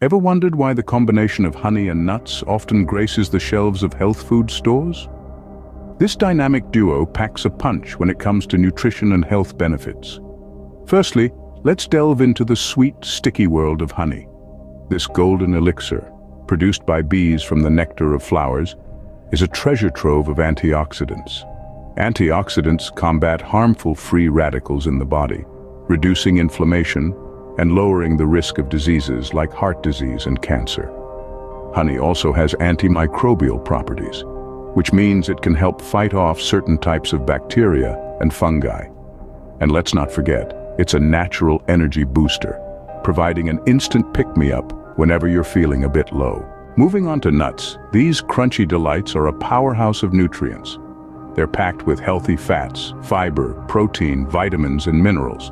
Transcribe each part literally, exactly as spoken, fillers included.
Ever wondered why the combination of honey and nuts often graces the shelves of health food stores? This dynamic duo packs a punch when it comes to nutrition and health benefits. Firstly, let's delve into the sweet, sticky world of honey. This golden elixir, produced by bees from the nectar of flowers, is a treasure trove of antioxidants. Antioxidants combat harmful free radicals in the body, reducing inflammation and lowering the risk of diseases like heart disease and cancer. Honey also has antimicrobial properties, which means it can help fight off certain types of bacteria and fungi. And let's not forget, it's a natural energy booster, providing an instant pick-me-up whenever you're feeling a bit low. Moving on to nuts, these crunchy delights are a powerhouse of nutrients. They're packed with healthy fats, fiber, protein, vitamins, and minerals.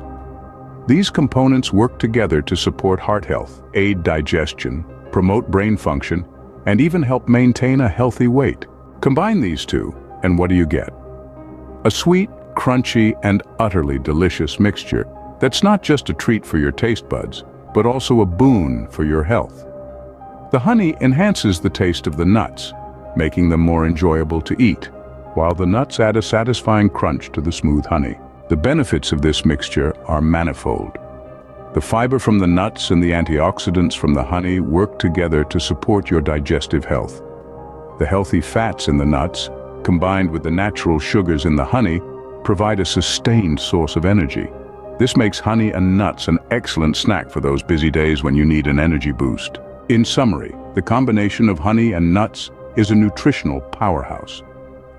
These components work together to support heart health, aid digestion, promote brain function, and even help maintain a healthy weight. Combine these two, and what do you get? A sweet, crunchy, and utterly delicious mixture that's not just a treat for your taste buds, but also a boon for your health. The honey enhances the taste of the nuts, making them more enjoyable to eat, while the nuts add a satisfying crunch to the smooth honey. The benefits of this mixture are manifold. The fiber from the nuts and the antioxidants from the honey work together to support your digestive health. The healthy fats in the nuts, combined with the natural sugars in the honey, provide a sustained source of energy. This makes honey and nuts an excellent snack for those busy days when you need an energy boost. In summary, the combination of honey and nuts is a nutritional powerhouse.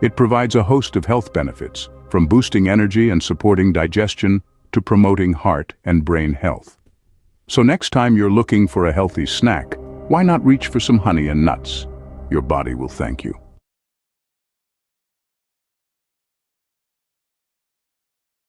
It provides a host of health benefits, from boosting energy and supporting digestion to promoting heart and brain health. So next time you're looking for a healthy snack, why not reach for some honey and nuts? Your body will thank you.